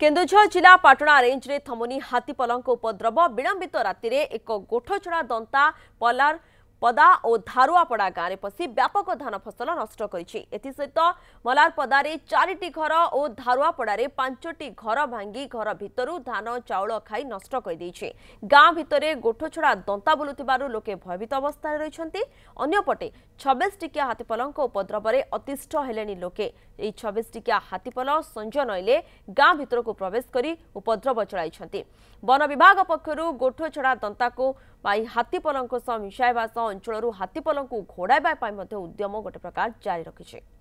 केन्दुझर जिला पाटणा रेंज रे थमोनी हाथी पलंग उपद्रव विलंबित रातिर एक गोठछड़ा दंता पलार पदा और धारुआपड़ा गाँव में पशि व्यापक धान फसल नष्ट करिछि। एथि सहित मलार पदारे 4टी घर और धारुआपड़े 5टी घर भांगी घर भितर धान चाउल खाई नष्ट कर दैछि। गाँव भितर गोठछड़ा दंता बुलुथिबारु लोके भयभीत अवस्था रहिछन्ति। अन्यपटे 26 टिकिया हाथीपलंग उपद्रव में अतिष्ठ हेलेनी लोके। 26 टिकिया हाथीपल संज नईले गाँ भितर को प्रवेश करी उपद्रव चलाइछन्ति। वन विभाग पक्षरु गोठछड़ा दंता को हाथीपलंग मिशाइवा अंचल हाथीपलंग घोड़ाइबा उद्यम गोटे प्रकार जारी रखिछे।